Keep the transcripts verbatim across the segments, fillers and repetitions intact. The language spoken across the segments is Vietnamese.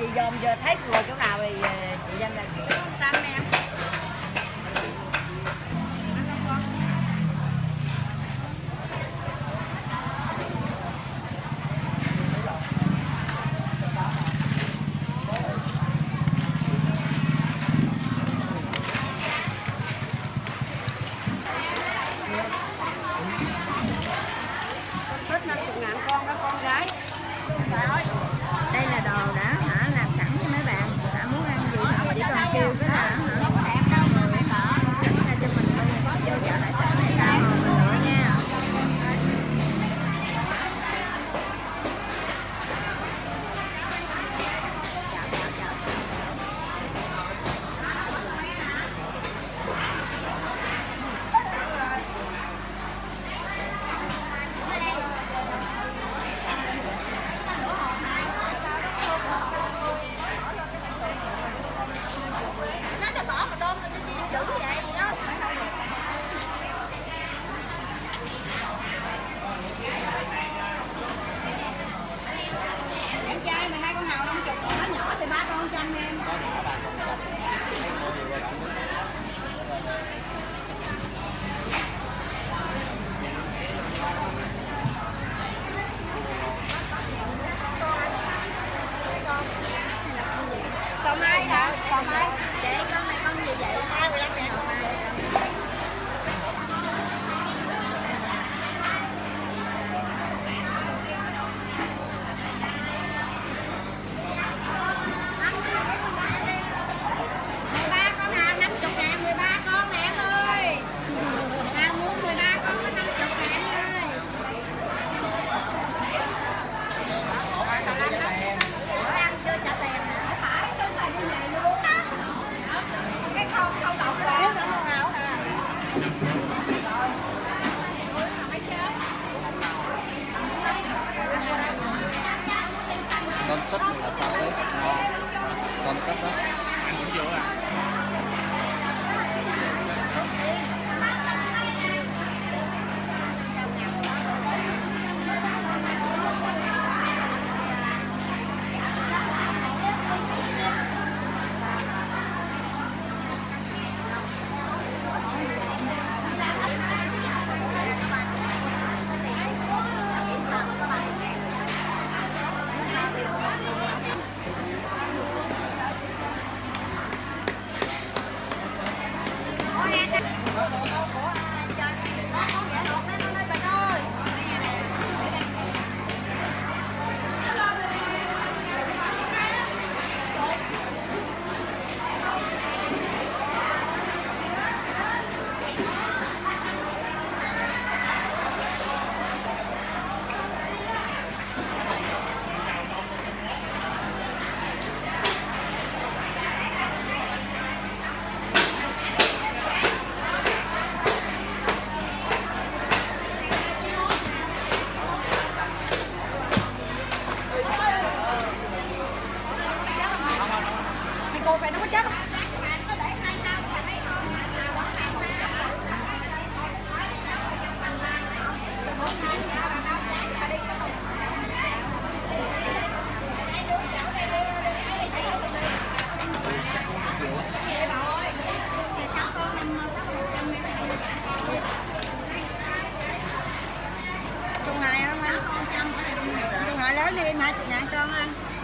chị dòm giờ thấy ngồi chỗ nào thì chị đem lại kiểu tam em.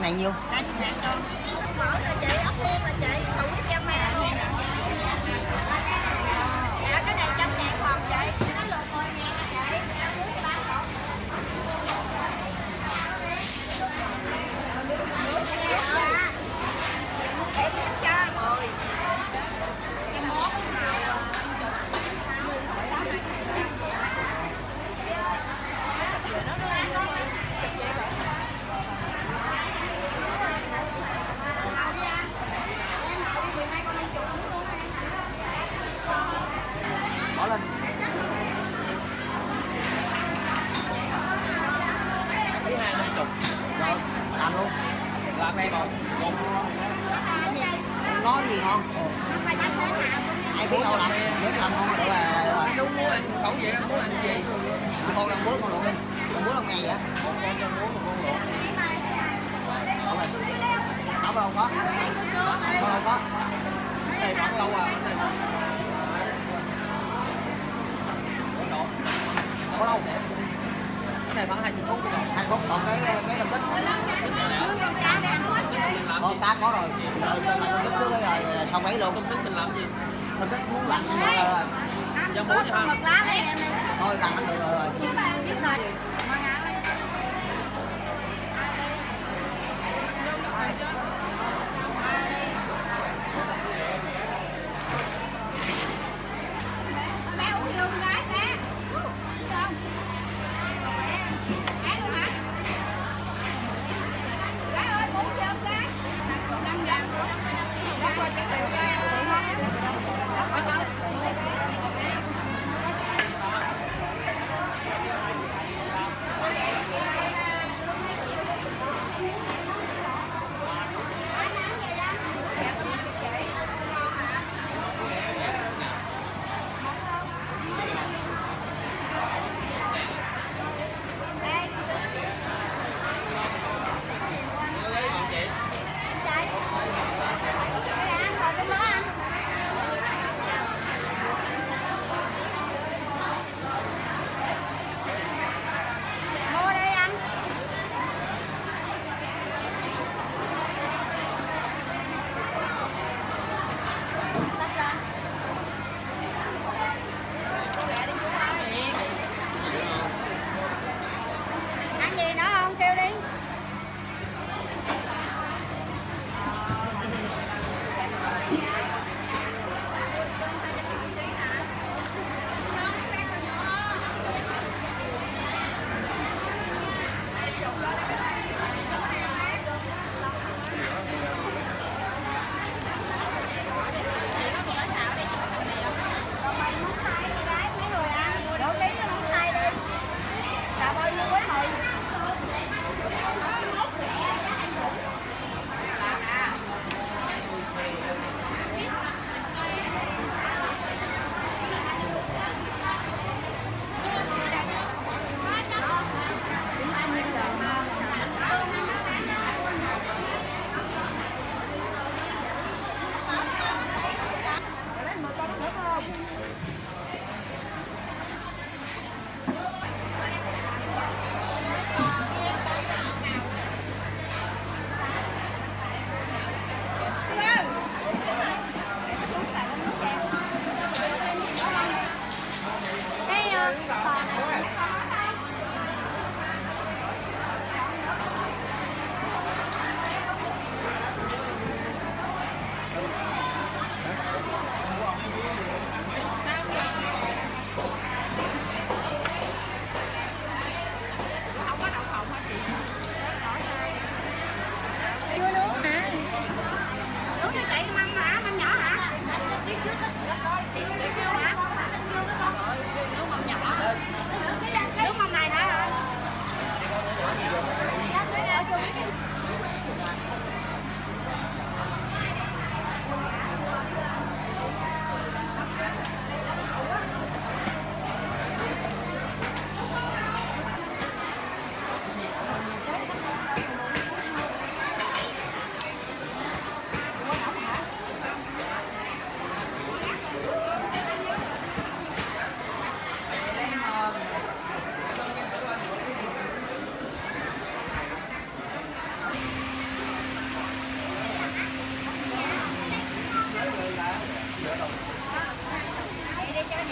Này nhiêu? Hai chục ngàn con. Mỡ là chị, ốc hương là chị, không biết cho mẹ luôn. Dạ cái này trăm ngàn còn chị, nó lượt mười ngàn là chị. Em muốn chơi rồi. Em món nào rồi? Con Bỏ vào không có. Bỏ không có. Này bắn lâu à, này. Bỏ đâu? Cái này bắn hai mươi phút rồi. hai mươi phút còn cái cái thành tích. Con tá có rồi. Rồi mình làm cái trước rồi xong ấy luôn. Công tích mình làm gì? Mình thích muốn lặn nhưng mà cho muối vậy không? Thôi lặn ăn được rồi.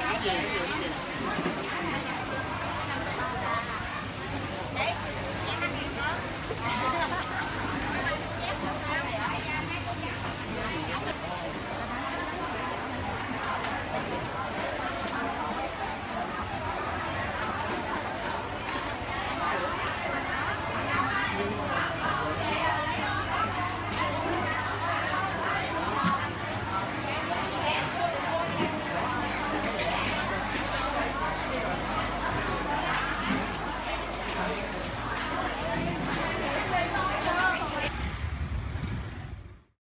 Hãy subscribe cho kênh Ghiền Mì Gõ để không bỏ lỡ những video hấp dẫn.